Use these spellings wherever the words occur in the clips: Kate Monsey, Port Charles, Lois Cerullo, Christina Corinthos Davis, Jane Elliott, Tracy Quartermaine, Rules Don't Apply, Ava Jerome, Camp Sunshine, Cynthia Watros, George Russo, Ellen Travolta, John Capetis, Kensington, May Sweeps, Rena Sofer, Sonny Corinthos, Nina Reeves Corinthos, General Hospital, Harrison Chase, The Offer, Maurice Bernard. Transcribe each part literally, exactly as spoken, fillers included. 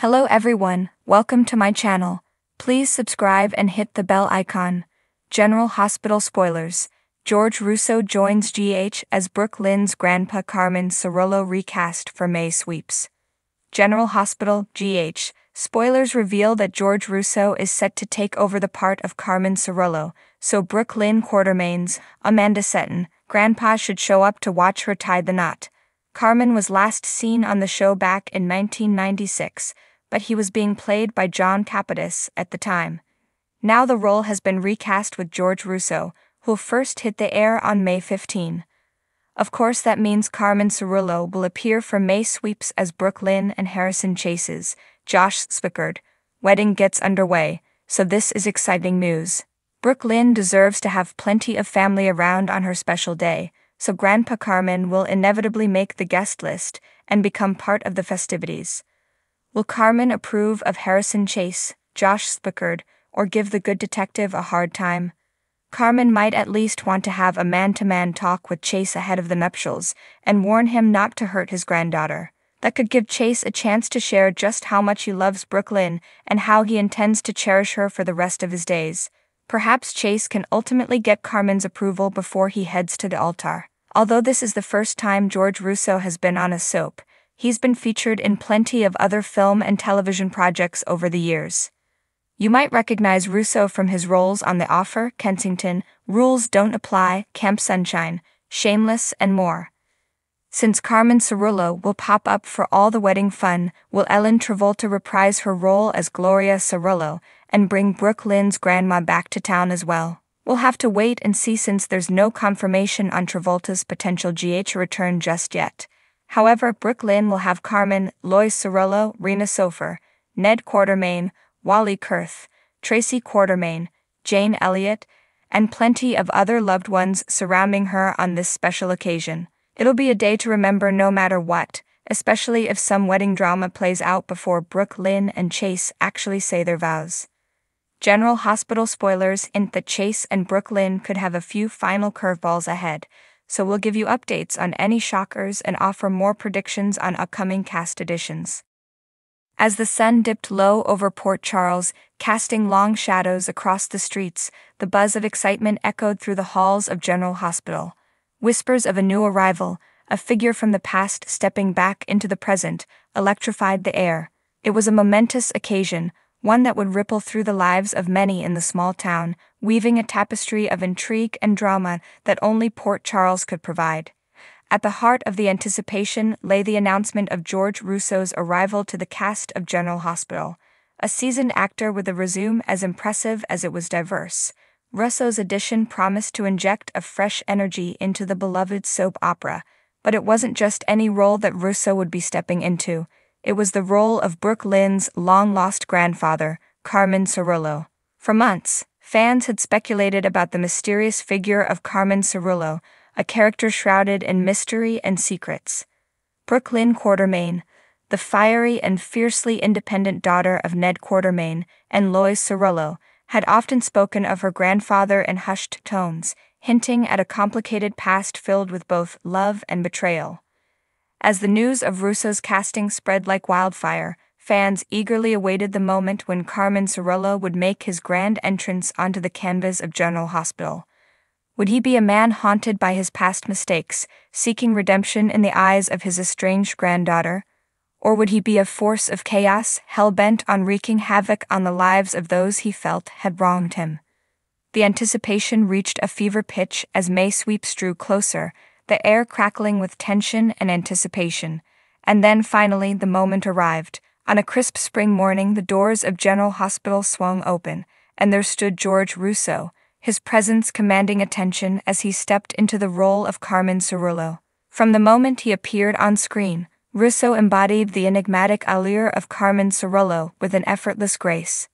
Hello everyone, welcome to my channel. Please subscribe and hit the bell icon. General Hospital spoilers. George Russo joins G H as Brook Lynn's grandpa. Carmine Cerullo recast for May sweeps. General Hospital, G H. Spoilers reveal that George Russo is set to take over the part of Carmine Cerullo, so Brook Lynn Quartermaine's Amanda Seton grandpa should show up to watch her tie the knot. Carmine was last seen on the show back in nineteen ninety-six, but he was being played by John Capetis at the time. Now the role has been recast with George Russo, who'll first hit the air on May fifteenth. Of course that means Carmine Cerullo will appear for May sweeps as Brook Lynn and Harrison Chase's Josh Swickard wedding gets underway, so this is exciting news. Brook Lynn deserves to have plenty of family around on her special day, so Grandpa Carmine will inevitably make the guest list and become part of the festivities. Will Carmine approve of Harrison Chase, Josh Swickard, or give the good detective a hard time? Carmine might at least want to have a man-to-man talk with Chase ahead of the nuptials and warn him not to hurt his granddaughter. That could give Chase a chance to share just how much he loves Brook Lynn and how he intends to cherish her for the rest of his days. Perhaps Chase can ultimately get Carmine's approval before he heads to the altar. Although this is the first time George Russo has been on a soap, he's been featured in plenty of other film and television projects over the years. You might recognize Russo from his roles on The Offer, Kensington, Rules Don't Apply, Camp Sunshine, Shameless, and more. Since Carmine Cerullo will pop up for all the wedding fun, will Ellen Travolta reprise her role as Gloria Cerullo and bring Brook Lynn's grandma back to town as well? We'll have to wait and see since there's no confirmation on Travolta's potential G H return just yet. However, Brook Lynn will have Carmine, Lois Cerullo, Rena Sofer, Ned Quartermaine, Wally Kurth, Tracy Quartermaine, Jane Elliott, and plenty of other loved ones surrounding her on this special occasion. It'll be a day to remember no matter what, especially if some wedding drama plays out before Brook Lynn and Chase actually say their vows. General Hospital spoilers hint that Chase and Brook Lynn could have a few final curveballs ahead, so we'll give you updates on any shockers and offer more predictions on upcoming cast additions. As the sun dipped low over Port Charles, casting long shadows across the streets, the buzz of excitement echoed through the halls of General Hospital. Whispers of a new arrival, a figure from the past stepping back into the present, electrified the air. It was a momentous occasion, one that would ripple through the lives of many in the small town, weaving a tapestry of intrigue and drama that only Port Charles could provide. At the heart of the anticipation lay the announcement of George Russo's arrival to the cast of General Hospital, a seasoned actor with a resume as impressive as it was diverse. Russo's addition promised to inject a fresh energy into the beloved soap opera, but it wasn't just any role that Russo would be stepping into. It was the role of Brook Lynn's long-lost grandfather, Carmine Cerullo. For months, fans had speculated about the mysterious figure of Carmine Cerullo, a character shrouded in mystery and secrets. Brook Lynn Quartermaine, the fiery and fiercely independent daughter of Ned Quartermaine and Lois Cerullo, had often spoken of her grandfather in hushed tones, hinting at a complicated past filled with both love and betrayal. As the news of Russo's casting spread like wildfire, fans eagerly awaited the moment when Carmine Cerullo would make his grand entrance onto the canvas of General Hospital. Would he be a man haunted by his past mistakes, seeking redemption in the eyes of his estranged granddaughter? Or would he be a force of chaos, hell-bent on wreaking havoc on the lives of those he felt had wronged him? The anticipation reached a fever pitch as May sweeps drew closer, the air crackling with tension and anticipation. And then finally the moment arrived. On a crisp spring morning the doors of General Hospital swung open, and there stood George Russo, his presence commanding attention as he stepped into the role of Carmine Cerullo. From the moment he appeared on screen, Russo embodied the enigmatic allure of Carmine Cerullo with an effortless grace.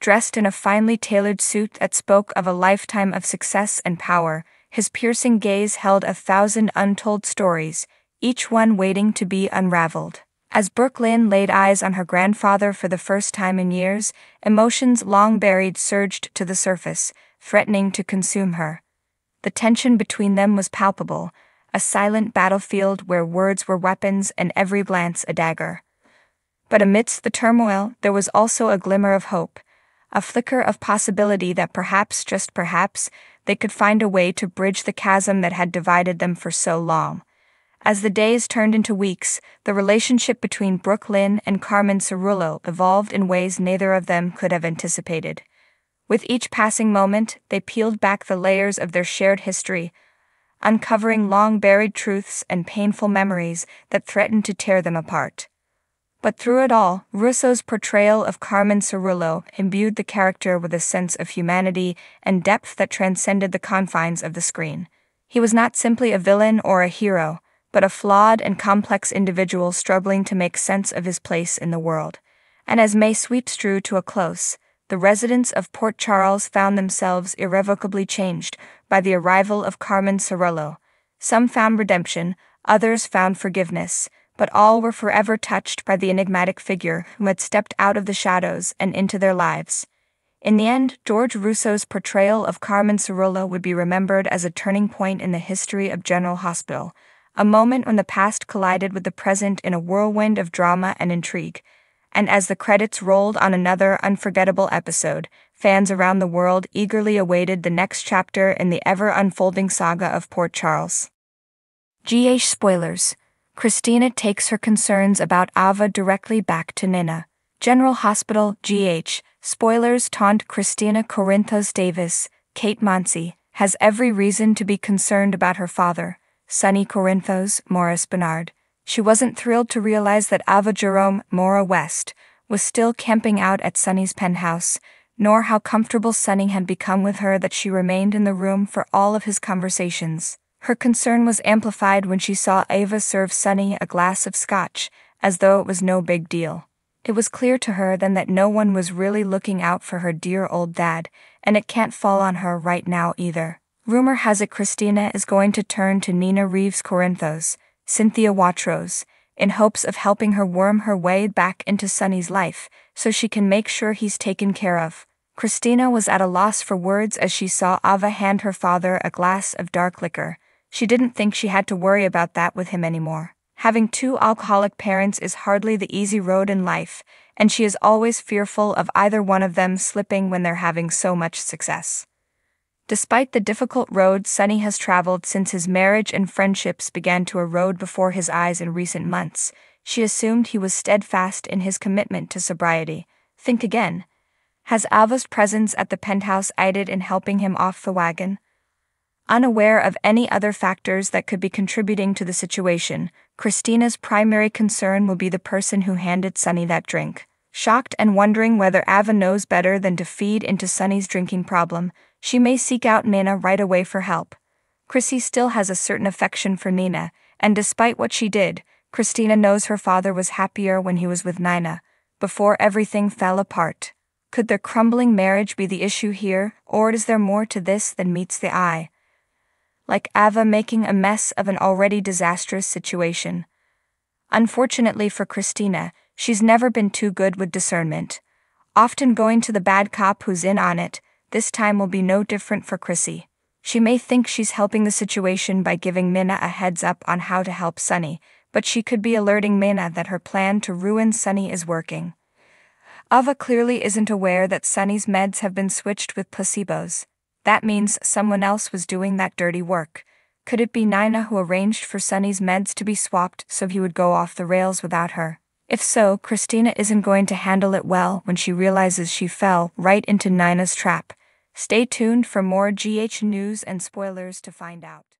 Dressed in a finely tailored suit that spoke of a lifetime of success and power, his piercing gaze held a thousand untold stories, each one waiting to be unraveled. As Brook Lynn laid eyes on her grandfather for the first time in years, emotions long buried surged to the surface, threatening to consume her. The tension between them was palpable, a silent battlefield where words were weapons and every glance a dagger. But amidst the turmoil, there was also a glimmer of hope, a flicker of possibility that perhaps, just perhaps, they could find a way to bridge the chasm that had divided them for so long. As the days turned into weeks, the relationship between Brook Lynn and Carmine Cerullo evolved in ways neither of them could have anticipated. With each passing moment, they peeled back the layers of their shared history, uncovering long-buried truths and painful memories that threatened to tear them apart. But through it all, Russo's portrayal of Carmine Cerullo imbued the character with a sense of humanity and depth that transcended the confines of the screen. He was not simply a villain or a hero, but a flawed and complex individual struggling to make sense of his place in the world. And as May sweeps drew to a close, the residents of Port Charles found themselves irrevocably changed by the arrival of Carmine Cerullo. Some found redemption, others found forgiveness, but all were forever touched by the enigmatic figure who had stepped out of the shadows and into their lives. In the end, George Russo's portrayal of Carmine Cerullo would be remembered as a turning point in the history of General Hospital, a moment when the past collided with the present in a whirlwind of drama and intrigue. And as the credits rolled on another unforgettable episode, fans around the world eagerly awaited the next chapter in the ever-unfolding saga of Port Charles. G H spoilers. Christina takes her concerns about Ava directly back to Nina. General Hospital, G H, spoilers taunt Christina Corinthos Davis, Kate Monsey, has every reason to be concerned about her father, Sonny Corinthos, Maurice Bernard. She wasn't thrilled to realize that Ava Jerome, Maura West, was still camping out at Sonny's penthouse, nor how comfortable Sonny had become with her that she remained in the room for all of his conversations. Her concern was amplified when she saw Ava serve Sonny a glass of scotch, as though it was no big deal. It was clear to her then that no one was really looking out for her dear old dad, and it can't fall on her right now either. Rumor has it Christina is going to turn to Nina Reeves Corinthos, Cynthia Watros, in hopes of helping her worm her way back into Sonny's life, so she can make sure he's taken care of. Christina was at a loss for words as she saw Ava hand her father a glass of dark liquor. She didn't think she had to worry about that with him anymore. Having two alcoholic parents is hardly the easy road in life, and she is always fearful of either one of them slipping when they're having so much success. Despite the difficult road Sonny has traveled since his marriage and friendships began to erode before his eyes in recent months, she assumed he was steadfast in his commitment to sobriety. Think again. Has Ava's presence at the penthouse aided in helping him off the wagon? Unaware of any other factors that could be contributing to the situation, Christina's primary concern will be the person who handed Sonny that drink. Shocked and wondering whether Ava knows better than to feed into Sonny's drinking problem, she may seek out Nina right away for help. Chrissy still has a certain affection for Nina, and despite what she did, Christina knows her father was happier when he was with Nina, before everything fell apart. Could their crumbling marriage be the issue here, or is there more to this than meets the eye? Like Ava making a mess of an already disastrous situation. Unfortunately for Christina, she's never been too good with discernment. Often going to the bad cop who's in on it, this time will be no different for Chrissy. She may think she's helping the situation by giving Nina a heads up on how to help Sonny, but she could be alerting Nina that her plan to ruin Sonny is working. Ava clearly isn't aware that Sonny's meds have been switched with placebos. That means someone else was doing that dirty work. Could it be Nina who arranged for Sonny's meds to be swapped so he would go off the rails without her? If so, Christina isn't going to handle it well when she realizes she fell right into Nina's trap. Stay tuned for more G H news and spoilers to find out.